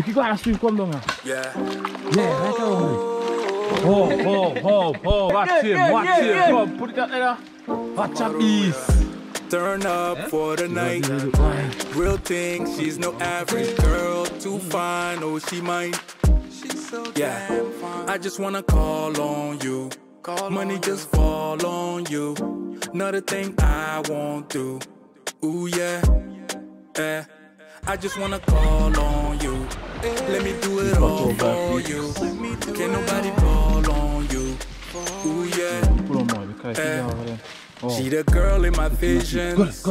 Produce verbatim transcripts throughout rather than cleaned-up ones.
Iki kau asu kom donga. Yeah. Yeah, right away. Oh, oh, oh, oh, watch him, watch him. Come, put it out there. Watch up east. Turn up eh? For the night. Real thing, she's no average girl. Too fine, oh she might. She's so yeah. damn fine. I just wanna call on you. Call Money on just you. Fall on you. Another thing I won't do. Ooh yeah, yeah. I just wanna call on you. Let me do it all for you. Can't nobody call on you. Ooh yeah, yeah. She the girl in my visions.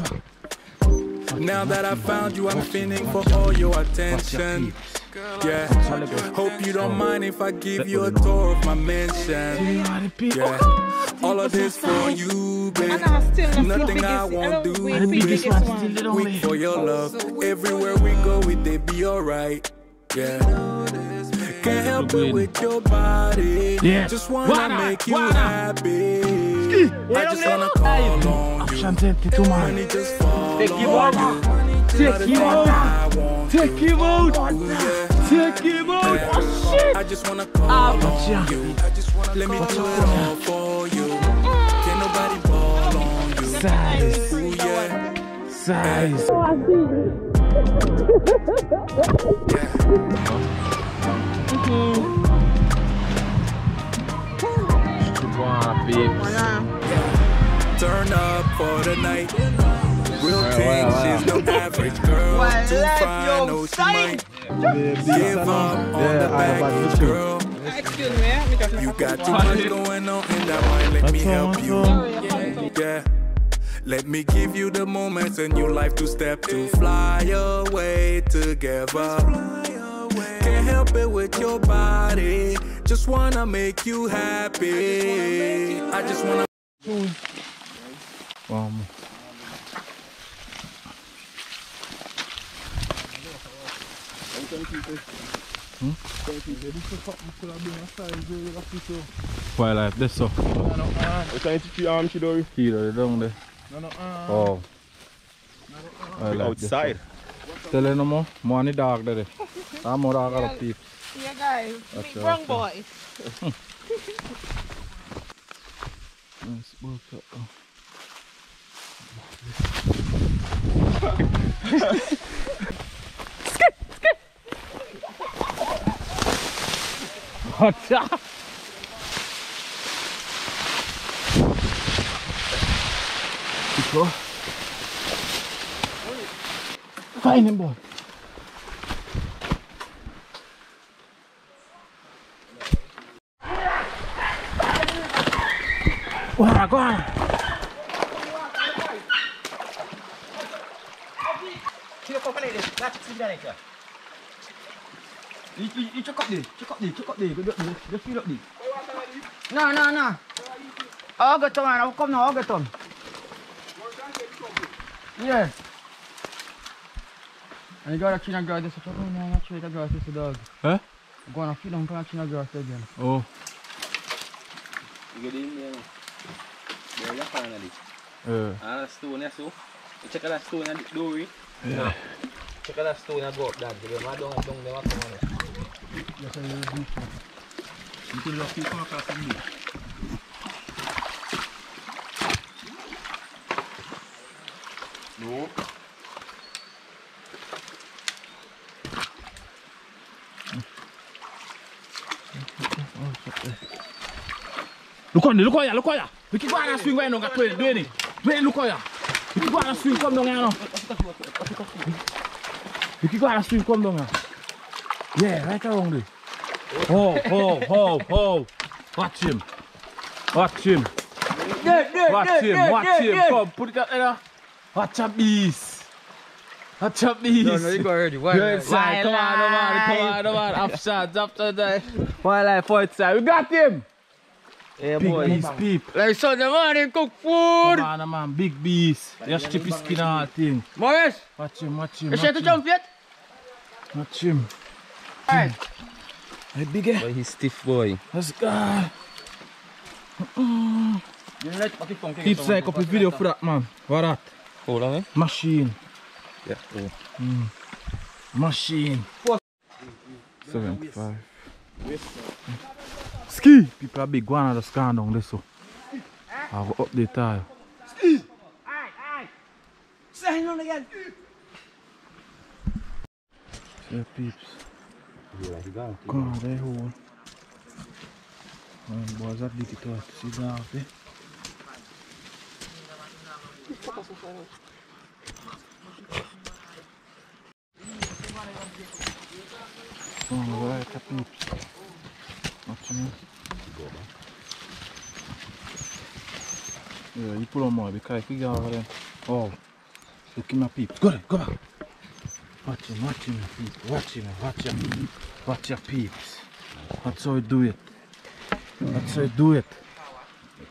Now that I found you, I'm feening for all your attention. Yeah, hope you don't mind if I give you a tour of my mansion. Yeah, all of this for you, babe. Nothing I won't do, babe. Weak for your love. Everywhere we go, we they be alright. Yeah. Can't help it with your body. Yeah. Just wanna Wada, make you Wada. happy. Ski. I just wanna call on you. Money just fall Take him out. Take him out. Take him out. Take him out. Oh shit. I just wanna call on you. I just wanna let me do it all for you. Can't nobody call on you. Size. Ooh, yeah. Size. Yeah. Turn up for the night. Real thing, she's no average girl. Too fine, no she might. Give up on the baggage, girl. You got too much going on in that one. Let me help you. Yeah. Let me give you the moments in your life to step to fly away together. Can't help it with your body. Just wanna make you happy. I just wanna. Vamos. Wildlife, that's so. We're trying to treat arm, she do. Here, down there. Oh. Outside. Tell her no more. Money dark there. I'm more dark out of teeth. Yeah, guys. Big wrong boy. Nice workout. Skip, skip. What's up? Go. Find him, boy. Bora, agora! Tira o copo dele, dá pra segurar aqui, ó. E tira o copo dele, tira o copo dele, tira o copo dele, tira o copo dele. Não, não, não. Olha, Tom, olha o copo não, olha, Tom. Yeah. And you gotta clean a grass, so oh no, I'm not sure the grass is a dog. Huh? I'm gonna feed them and clean a grass again. Oh. You get in there. There you find it. Yeah. And that stone there, so. You check that stone and the dory. Yeah. Check that stone and go up that. Because I don't have down there, I come on there. That's how you do it. You can just keep on across the beach. No. Look on, look on, look on. We keep going and swing right now, do it. Do it, look on. We keep going and swing, come down here now. We keep going and swing, come down here. Yeah, right around there. Oh, oh, oh, oh. Watch him. Watch him. Watch him, watch him. Come, put it out there. Watch a beast. Watch a beast. No, no, you got ready. You're inside. Come on, come on, come on, come on. Up shots, up to that. Wildlife, forward side. We got him. Yeah, big boy. Beast, peep. Like Sunday morning, cook food. Come on, man, big beast. Just strip his skin and all thing. Morris! Watch him, watch him. You sure to jump yet? Watch him. Alright. Hey, big eh? Boy, he's stiff, boy. Let's go. Peep, say, copy video for that, man. What that? Hold on, eh? Machine. Yeah, oh. Mm. Machine. seventy-five. Ski! People are big guana just come down there so. I will update all. Ski! Aye, aye! Sign on again! See peeps. Come on, they hold. When boys are big, it all see down there. Alright, peeps. Watch me. Yeah, you pull on more because if you get over there. Oh, look at my peeps. Go there, go back. Watch him, watch him, peeps. Watch him, watch him. Watch your peeps. That's how you do it. That's how you do it.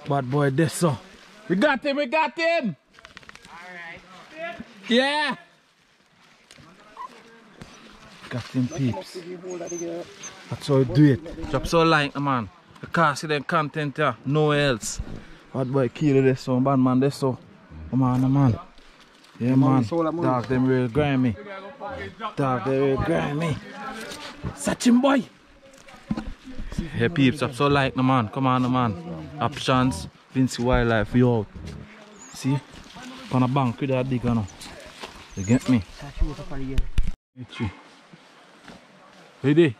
Bad boy, this so. We got him, we got him! Alright. Yeah! Got him peeps. That's how you do it. Drop so like man. You can't see the content here. No else. Bad boy kill this so bad man this so. Come on man. Yeah man. Dog them real grimy. Dog them real grimy. Such him boy. Hey peeps, drop so like no man. Come on man. Optionz, Vincy Wildlife, we out. See? On a bank with that digger now. You get me? Get you. Hey there.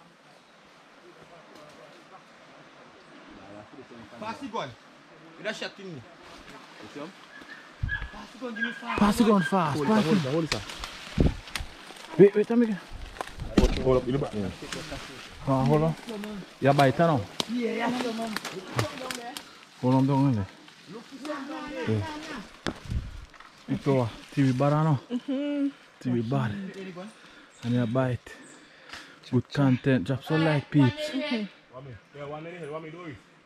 Pass the gun. You don't shot him. Pass the gun, give me fast. Pass the gun fast. Hold it, hold it. Wait, wait, let me get. Hold up, you back. Hold on. You bite it now? Yeah, yeah. Hold on down there. Yeah. It's over. T V bar now. T V bar. And you bite. Good content, drop some like peeps.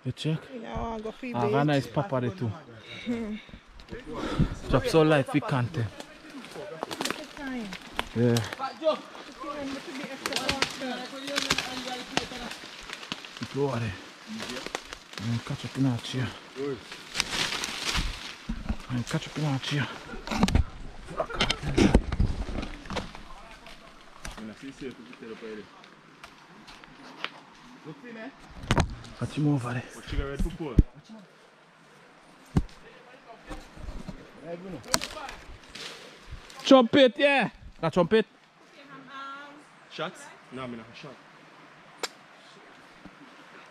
You check? I have a nice papa there too. Drop some like for content. Yeah. Go over there. I'm catch up in our chair. I'm catch up in our chair. Watch him over there. Trumpet, yeah! That trumpet? Shots? No, I mean a shot.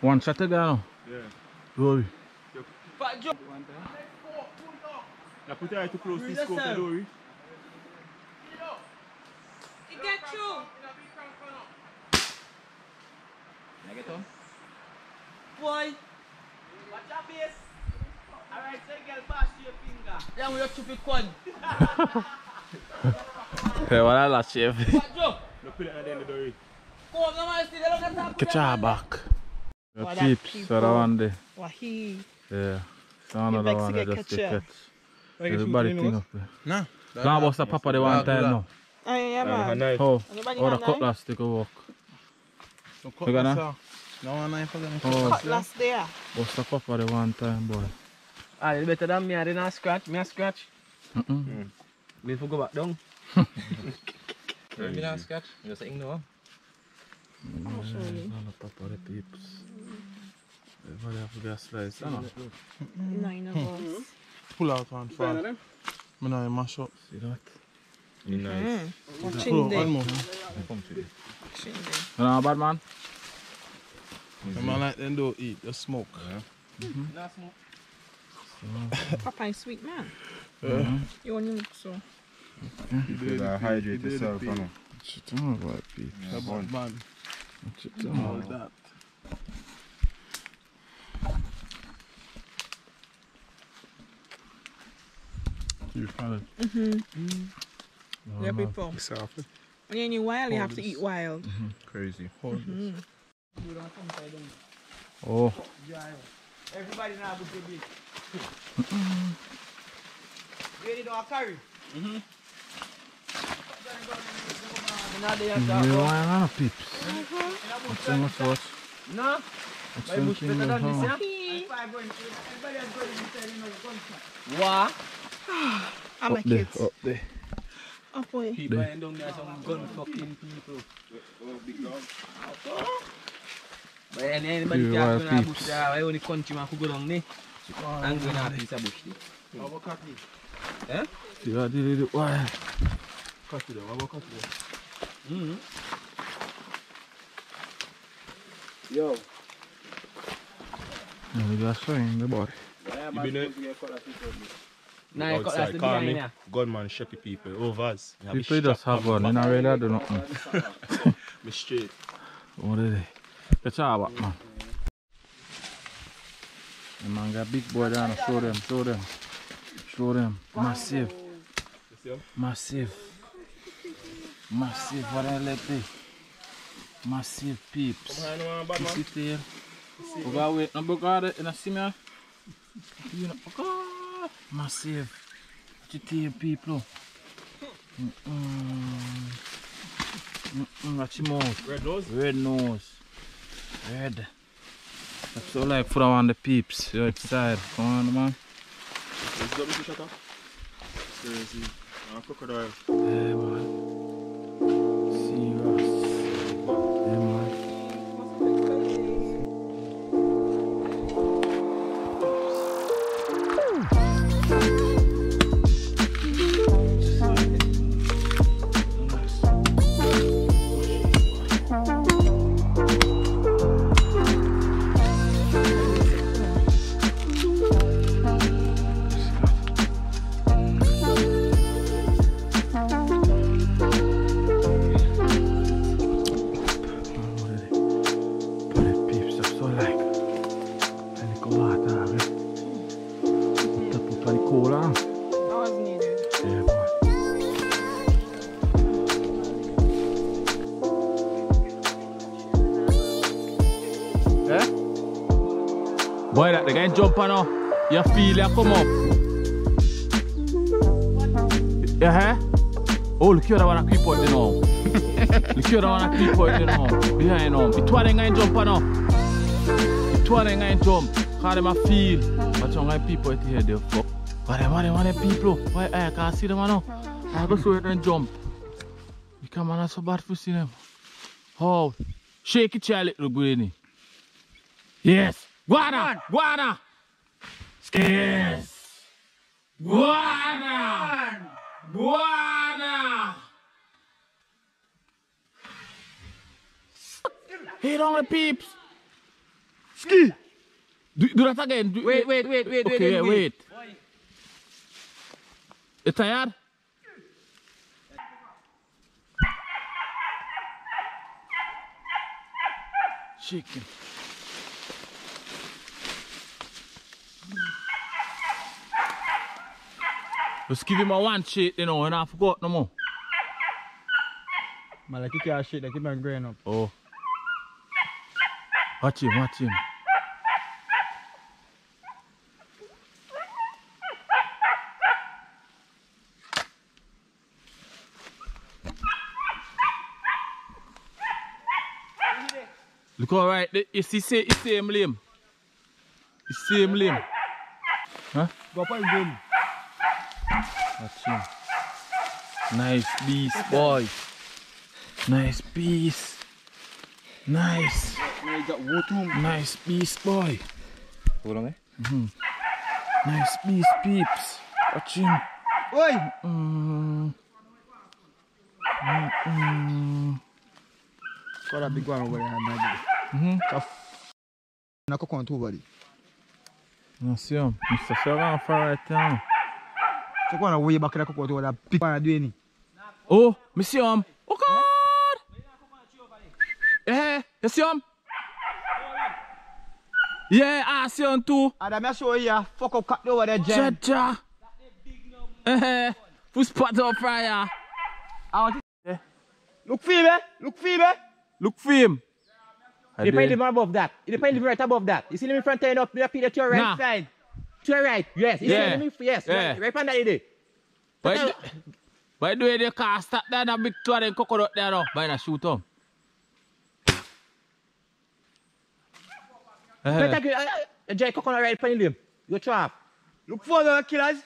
One shot to go. Yeah. Glory. Now put her too close to the scope, Glory. It get you! Get on. Boy! Watch your face! Alright, so girl, pass your finger. Yeah, we have to be con. Hey, what a last chef. Get your back. Your peeps are around there. Wahi. Yeah. Sound of the one that just get catch. Everybody thing up there. Nah. Nah, what's the papa they want time now? Oh, yeah, man. Oh, the cutlass take a walk. No cutlass, sir. No knife again. Oh, cutlass there. What's the papa the one time, boy? Ah, it's better than me. I didn't scratch. Me I scratch. Mm -mm. Mm. Me for go back down. Me not scratch. You just ignore. I'll show you. No, the papa the peeps. Everybody have to get a slice, no? Nine of us. Pull out one fast. Me now you mash up. See that? In nice. Watching them. You know bad man? The man like them don't eat, they smoke. Yeah. Mm -hmm. Not smoke. So. Papa is sweet man. Yeah. Mm -hmm. You only look so. You better hydrate yourself, you know. What you talking about, Pete? That's bad man. What you talking about that? You found it? Mm-hmm. Mm. No, yeah, people. Exactly. When you eat wild, you have to eat wild. Mm-hmm. Crazy. Mm-hmm. Oh. Everybody now have a big. You don't have curry? Mm-hmm. You don't have peeps. That's so much what? No. That's so much better than this, yeah? Everybody has got it inside in the country. What? Up there, up there. Apoy. People there. Down there some gun fucking people. But anybody can go down a bush there. I only countryman who go down there. And go down a piece of bush there. What cat is it? Eh? You are dealing with wire. Cut it down. What cat is it? Mm-hmm. Yo. No, we got a in the body. You been there? Nah, you got that behind there. Gunman, sheppy people, overs. People just have gun, they not really do nothing. Me straight. What is it? Let's have a back, man. The man got big boy down, show them, show them. Show them. Massive. Massive. Massive, what are they like this? Massive peeps. You see there? You got to wait, no book out of it, you don't see me? You know, oh, massive. What you tell people? Mm -mm. Mm -mm. Watch your mouth. Red nose? Red nose. Red. That's all like put on the peeps. You're outside. Come on, man. Let's go, shut up. Seriously. I'm a crocodile. Yeah, man. Serious. Yeah, man. Boy, that they can jump on now. You feel it come up. Yeah, uh-huh. Oh, look here, that one a creep out there now. Look here, that one a creep out there now. Behind now. It's one they can jump on now. It's one they can jump. Because them a feel. But some people out here, they fuck. But them are them people. Why I can't see them now. I go so it and jump. Because man, it's so bad for see them. Oh, shake it, child, little granny. Yes. Guana! Guana! Yes! Guana! Guana! Hit on the peeps! Ski! Do, do that again. Do, wait, wait, wait, wait, okay, wait, wait. wait. You tired? Chicken. Just give him a one shake, you know, and I forgot no more. Man, like you can't shake, like you man growing up. Oh. Watch him, watch him. Look alright, you see, see, it's the same limb. It's the same limb. Huh? Go up and go. Nice beast, boy. Nice beast. Nice. Nice beast, boy. Hold on, eh? Mm-hmm. Nice beast, peeps. Watch him. Oi! Mm-mm. Mm-mm. Got a big one over there, my boy. Mm-hmm. I can't do it. No, see him. Mister Seven far right now. I want to way back in the cocoa to that big one doing. Oh, I see him. Oh, God! Yeah, you see him? Yeah, I see him too. And I'm sure you fuck up cat over there, Jen. Jaja. Eh, who spot up fire? Look for him, eh? Look for him, eh? Look for him. You're painting him above that. You're painting him right above that. You see him in front end up, you're painting to your right side. To your right, yes. Yeah. Yes, yes. Yeah. Right on that day. Why, why do you can't stop that big two and coconut there now? Why not shoot him? Better you enjoy coconut right on him. You trap. Look for the killers.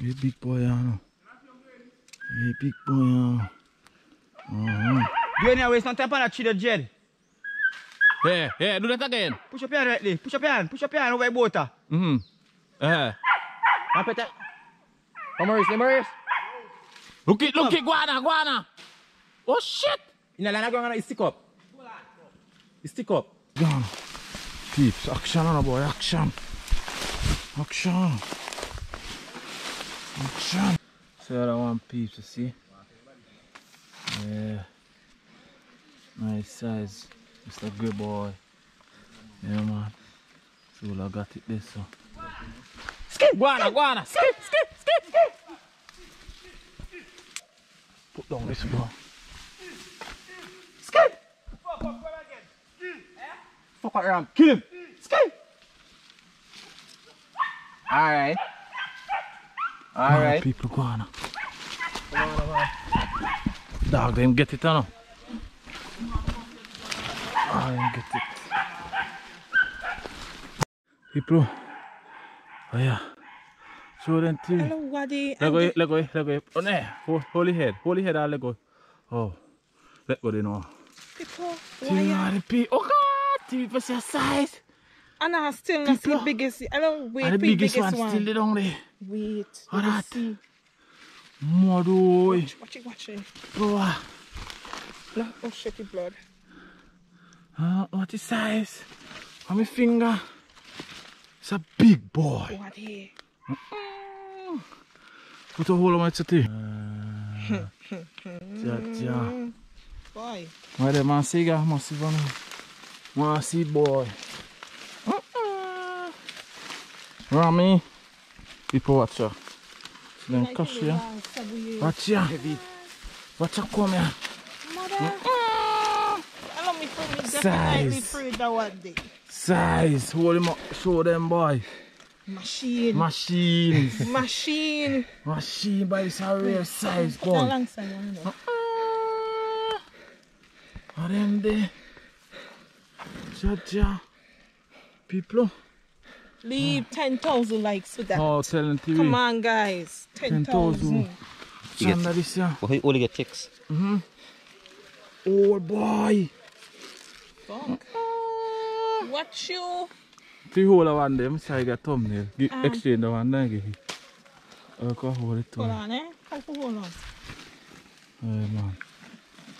Get big boy out. Get big boy out. Uh-huh. You're not wasting time on that tree, Jed. Yeah, yeah, do that again. Push up your hand right there. Push up your hand. Push up your hand over your water. Mm-hmm. Uh-huh. Come on, Peter. Come on, Maurice. Come on, Maurice. Look it, look it, Guana, Guana. Oh, shit. In the line of Guana, it stick up. It stick up. Gone. Peeps, action on a boy, action. Action. Action. So the other one, peeps, you see? Yeah. Nice size. It's a good boy. Yeah, man. So I got it this so. Skip, Guana, Guana. Skip, skip, skip, skip. Put down this one. Skip. Fuck up, go again. Fuck up around. Kill him. Skip. Alright. Alright. People, Guana. Dog, they didn't get it on. I didn't get it. People. Oh yeah. So then too. Hello, Waddy. Let go, let go, let go. Oh no. Holy head. Holy head, I'll let go. Oh. Let go, they know. People. Why? Oh God. T V for your size. And I still not see the biggest. I don't wait for the biggest one. Still the down there. Wait. What that? Mado. Watch, watch it, watch it. Bro. Blood. Oh shit, the blood. Uh, what is size? On my finger. It's a big boy. What he? Mm. Put a hole on my city. Uh, mm. Boy. Why the man see guy? Must see one. Must see boy. Uh-uh. Rami, people watch her. Then like catch ya. Watch ya. Watch her come here. Size. Size. Hold him up. Show them, boy. Machine. Machine. Machine. Machine, but it's a real size. Go on. Long size, you know. Ah, them there. Ja, ja. People. Leave ah. ten thousand likes for that. Oh, telling T V. Come on, guys. ten thousand. ten, you only get ticks. Mm-hmm. Oh, boy. Mm. Watch you. Three hole one them, so I got thumbnail. Give uh, exchange the one then give it. I can hold it too. Hold on, eh? I can hold on. Hey man.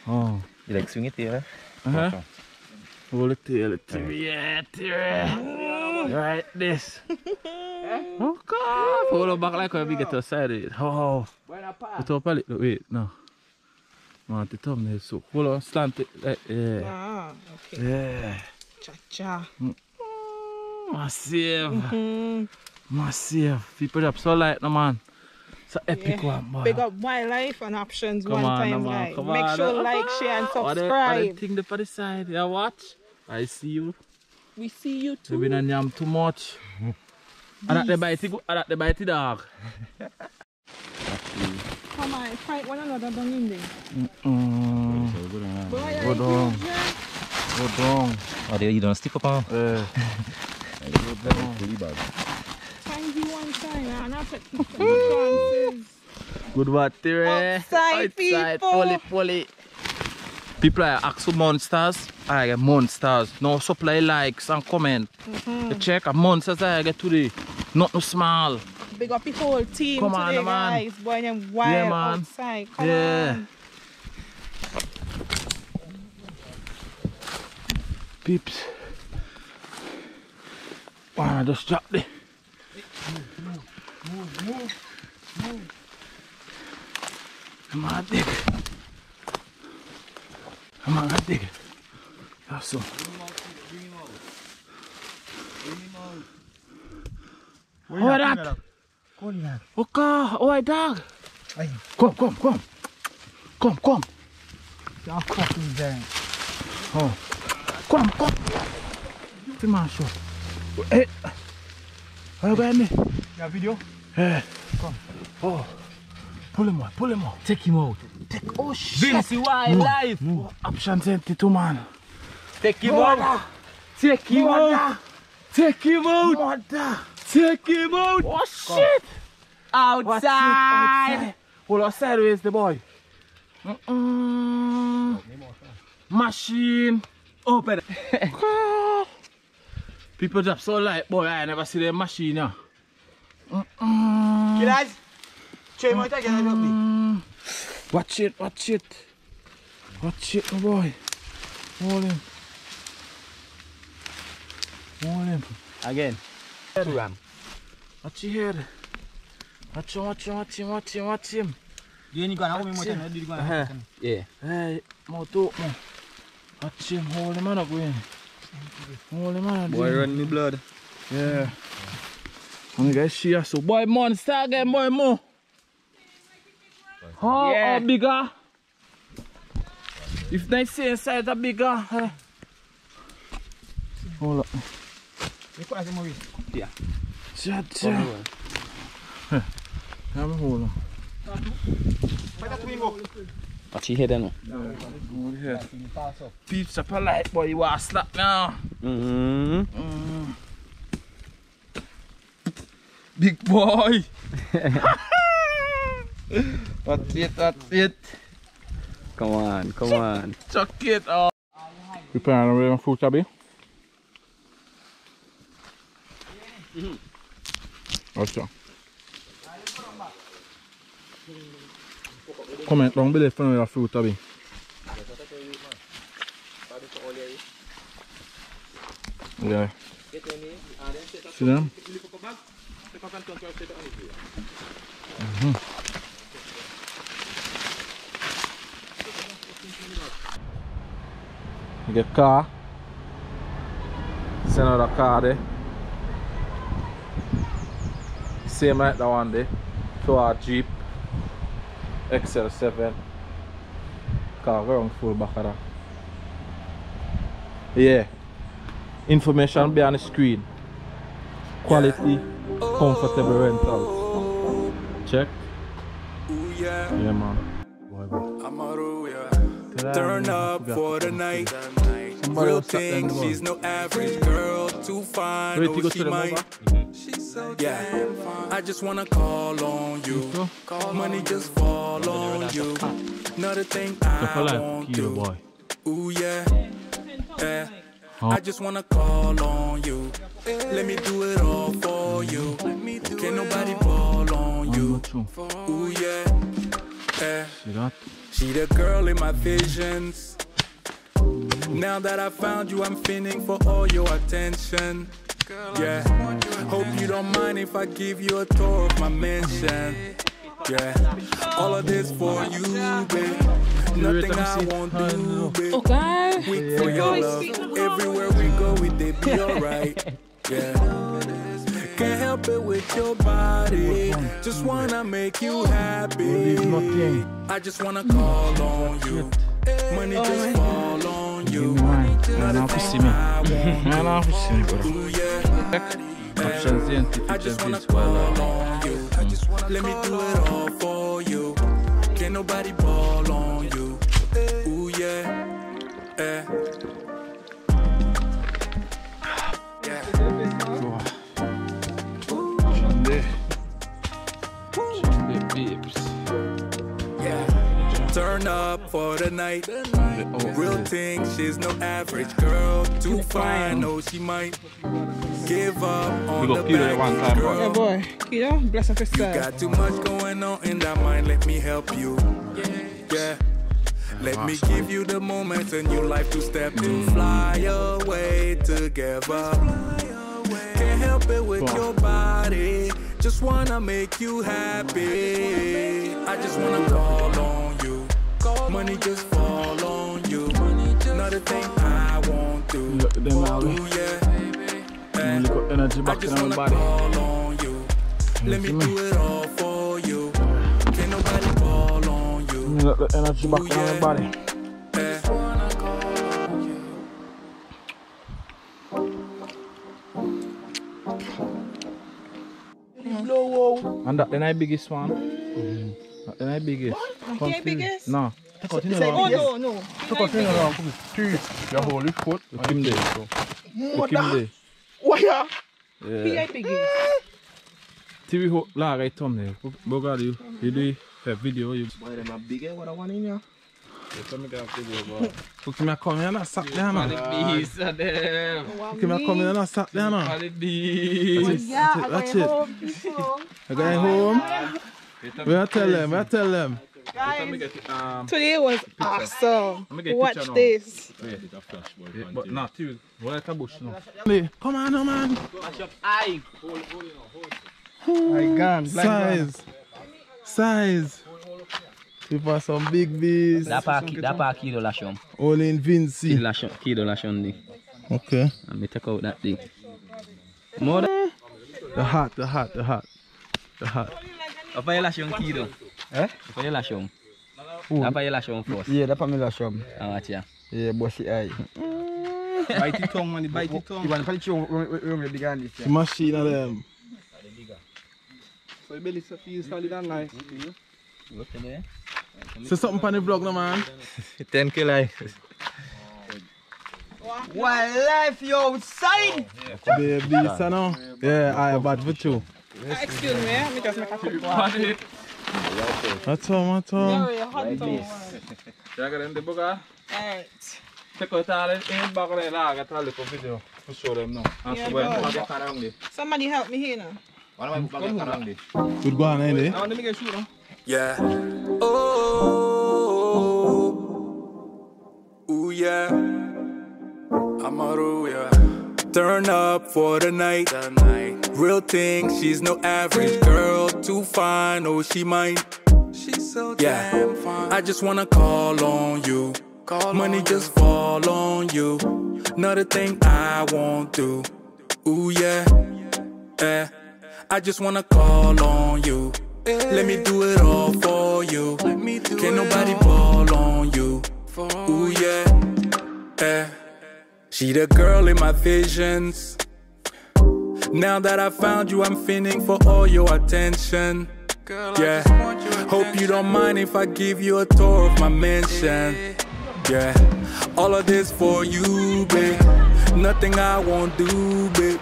Oh. You like swing it here? Uh huh. Hold it here, it here. Yeah, here. Right this. Oh God. Hold it back like when we get outside it. Oh. Put up a little. Wait, no. Man, the thumbnail so. Hold on, slant it. Like, yeah. Ah, okay. Yeah. Cha cha. Mm. Massive. Mm-hmm. Massive. People up so light, no man. It's an epic yeah. one, man. Big up Wildlife and Optionz Come one on, time, no, like. Come Make on, sure no. like, share, and subscribe. I think the party side. Yeah, watch. I see you. We see you too. We've been on yam too much. I like the bitey. I like the bitey dog. Come on, fight one another down in there. Mm-mm. Go down. Go down. Oh, they, you don't stick up on? Yeah. Go down. Find you one time, and I'll take some chances. Good water, eh? Outside, people. Pull it, pull it. People are asking monsters. I get monsters. No supply likes and comment. Mm-hmm. Check a monsters I get today. Not no small. Big up the whole team Come today, on, guys. Man. Boy, them wild yeah, man. outside. Come yeah. on. Peeps. Wow, just drop the. Move, move, move, move. Come on, dig. Come on, dig. That's all. Where that? Okay, oh my dog. Come, come, come. Come, come. Don't cut me down. Oh. Come, come. Come on, show. Hey. Are you going to do a video? Yeah. Come. Oh. Pull him out, pull him out. Take him out. Take, oh shit. Vincy Wildlife. Optionz E N T too, man. Take him out. Take him out. Take him out. Take him out. Oh shit! Outside. What's outside? Well, I said, where's the boy? Mm -mm. Machine. Open it. People drop so light, boy. I never see their machine now. Mm -mm. Killers. Try my tag and help me. Watch it, watch it. Watch it, my boy. Hold him. Hold him. Again. Watch your head. Watch him, watch him, watch him, watch him, watch him. You ain't gonna hold me more time, you gonna hold him. Yeah. Hey, more talk, man. Watch him, hold him up, boy. Hold him up. Boy, run me blood. Yeah. And guys, she has so boy, monster again, boy, more. How yeah. Or bigger? If they say inside a bigger, eh? Hold up. Yeah. Cha cha. I'm holding. What's he head now? Peeps up a light, boy. You are slack now. Mm. Mm. Big boy. That's it, that's it. Come on, come Chuck, on. Chuck it off. You planning on wearing food, Tabby? Mm-hmm. What's up? Comment down below if you know your food, Tabby. Yeah. See them? Mm-hmm. Get car. It's another car there. Same like the one there. To our Jeep X L seven. Car we're on full back of that. Yeah. Information behind the screen. Quality, comfortable rentals. Check. Yeah man. Turn up for the night. Real thing, she's no average girl. Too fine, oh she might. Yeah, I just wanna call on you. Money just fall on you. Another thing I won't do. Ooh yeah, yeah. I just wanna call on you. Let me do it all for you. Can't nobody fall on you. Ooh yeah, yeah. She the girl in my visions. Now that I found you, I'm feening for all your attention. Yeah, hope you don't mind if I give you a tour of my mansion. Yeah, all of this for you, babe. Nothing I won't do, babe. Okay. We for your love. Everywhere we go, we they be alright. Yeah. Can't help it with your body. Just wanna make you happy. I just wanna call on you. Money just fall on you. Man, I'm pushing me. Man, I'm pushing me, bro. Optionz E N T. I just wanna call on you. Let me do it all for you. Can't nobody ball on you. Ooh yeah, yeah. Turn up for the night. Real thing, she's no average girl. Too fine, no, she might give up on the back girl. Yeah, boy. You know, bless her sister. You got too much going on in that mind. Let me help you. Yeah. Let me give you the moments in your life to step to fly away together. Can't help it with your body. Just wanna make you happy. I just wanna call on you. Money just fall on you. Another thing I won't do. Look at them out. Yeah. Look at energy back in my body. Call on you. Let me do it all for you. Can't nobody fall on you. Look at the energy back in my body. And that's the biggest one. Mm-hmm. That's the biggest. Okay, biggest? No. Continue so, oh, no, no. So continue around. Two. You have only foot. You came there. You came there. Why? Yeah. Biggest. T V hook large right thumbnail. Bugger you do a video you buy them a bigger what I want in here. Come here, come here, sat there, man. Come here, come here, sat there, man. That's it. I'm going home. We'll tell them, we'll tell them. Guys, today was awesome. Watch this. But not you. What a bush now. Come on, man. Eye. Eye gun. Size. Size. For some big bees. That's a kilo lashon. All in Vincy. Kilo lashon. Okay. And me take out that thing. More than the hat, the hat, the hat. The hat. How about you lashon kilo? Eh? How about you lashon? How about you lashon first? Yeah, that's for me lashon. Ah, watch ya. Yeah, bossy eye. Bite it tongue, man. Bite it tongue. You want to punch you when you begin this. Machine of them. So you belly feel solid and light. Look in there. So something on the vlog now, man. ten K likes. Wildlife, you outside! Baby, so now. Yeah, I have bad for two. Excuse me, I'm just making a quick one. That's all, that's all. Very hot though. Check out the bugger. Alright. Check out all the in back there, I got a little video to show them now. Yeah, somebody help me here now. Good go on, eh? Now let me get shoot now. Yeah. Oh, ooh, yeah. I'm a roo, yeah. Turn up for the night. The night. Real thing, she's no average girl. Too fine, oh, she might. She's so yeah. damn fine. I just wanna call on you. Call Money on just you. fall on you. Another thing I won't do. Ooh, yeah. Yeah. I just wanna call on you. Let me do it all for you. Let me do Can't it nobody all ball on you. Ooh yeah, eh. She the girl in my visions. Now that I found you, I'm fiending for all your attention. Girl, yeah. I just want your attention. Hope you don't mind if I give you a tour of my mansion. Yeah. All of this for you, babe. Nothing I won't do, babe.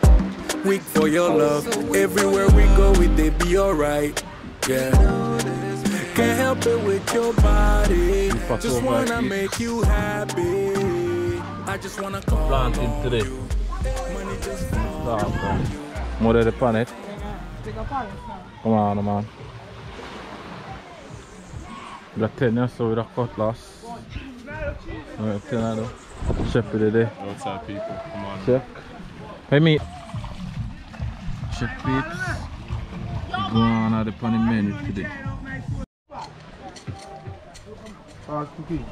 Weak for your love. Everywhere we go, we they be alright. Yeah. Can't help it with your body. Just wanna make you happy. I just wanna call planting today. More than the planet. Come on, man. Black tennis, so with a cutlass. Chef for the day. Outside people. Come on. Chef. Hey, me. Chef peeps. Go on out upon the menu today. Hard cooking.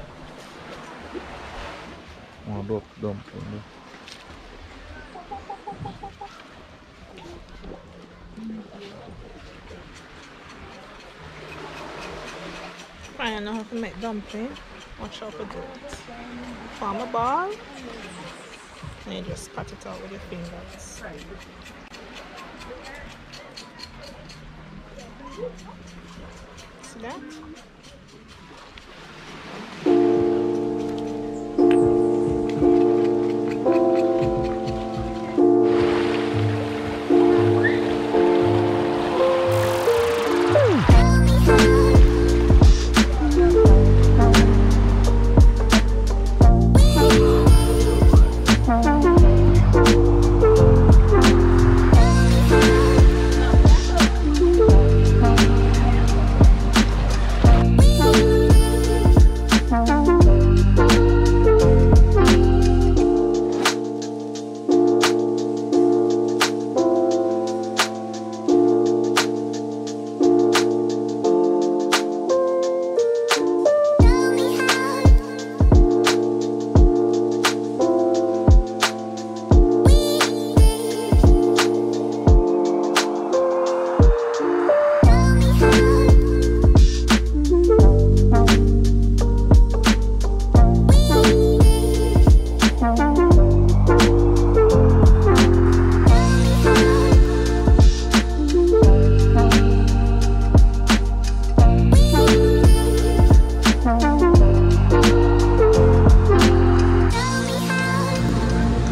Oh, duck, dump. I don't know how to make dumpling. Watch out for that. Form a ball. And you just pat it out with your fingers. See that?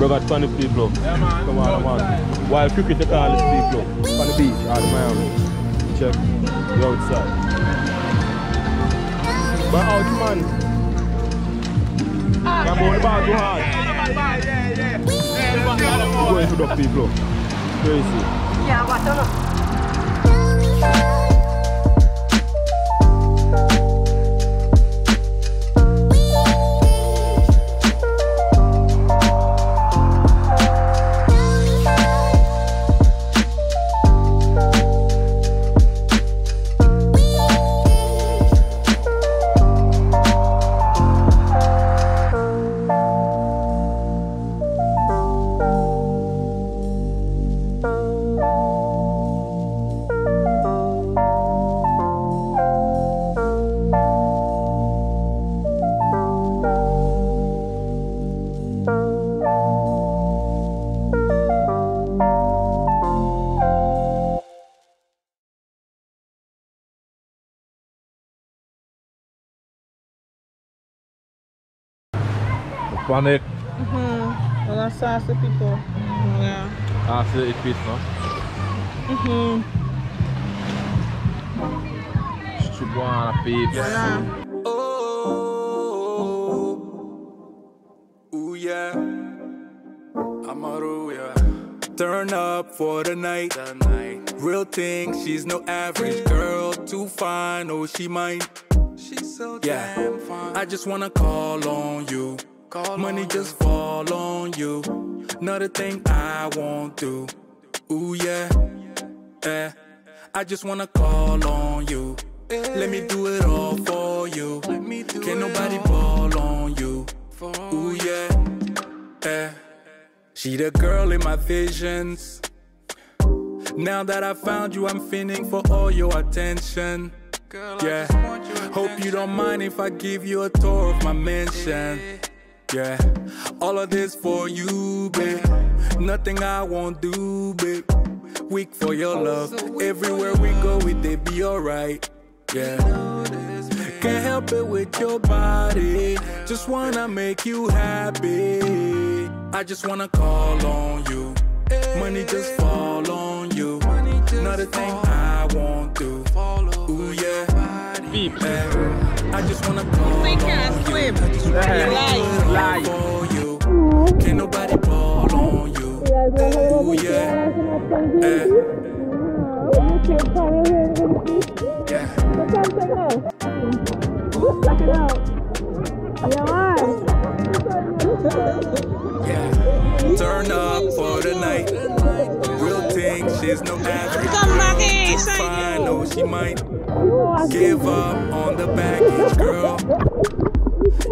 Got twenty people. Yeah, man. Come on, come on. Wild cricket, they call this people. On the beach, out of Miami. Check the outside. But out, man. Ah, yeah, yeah, yeah, yeah, yeah, yeah, yeah, yeah, yeah. Going to the people. Crazy. Yeah, what's up? Panic. Mm-hmm. Well, I saw the people. Mm-hmm. Yeah. I see it peace, no? Mm-hmm. Stubborn peeps. Yeah. Oh, ooh, yeah. I'm a roo, yeah. Turn up for the night. The night. Real thing, she's no average girl. Too fine, oh, she might. She's so yeah. damn fine. I just wanna call on you. Money just fall on you. Another thing I won't do. Ooh yeah, eh. I just wanna call on you. Let me do it all for you. Can't nobody ball on you. Ooh yeah, eh. She the girl in my visions. Now that I found you, I'm fiending for all your attention. Yeah. Hope you don't mind if I give you a tour of my mansion. Yeah, all of this for you, babe. Nothing I won't do, babe. Weak for your love. Everywhere we go, we they be alright. Yeah, can't help it with your body. Just wanna make you happy. I just wanna call on you. Money just fall on you. Another thing I won't do. Ooh yeah, babe. I just wanna call on you. Can't nobody call on you. Oh yeah. Yeah. Turn up for the night. Real thing, she's no average. Come back here, I know she might. Give up on the baggage, girl.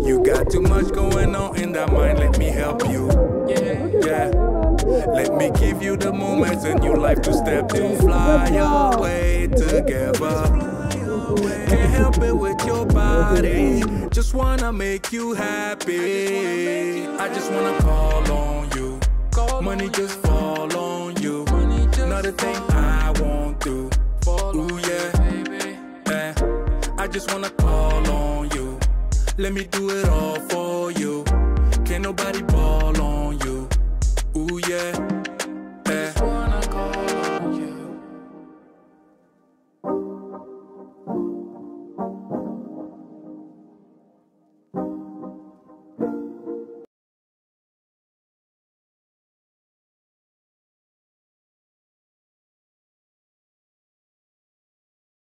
You got too much going on in that mind. Let me help you. Yeah, yeah. Let me give you the moments in your life to step to fly away together. Can't help it with your body. Just wanna make you happy. I just wanna call on you. Money just fall on you. Another thing I won't do. Ooh yeah. I just wanna call on you. Let me do it all for you. Can't nobody ball on you. Ooh yeah.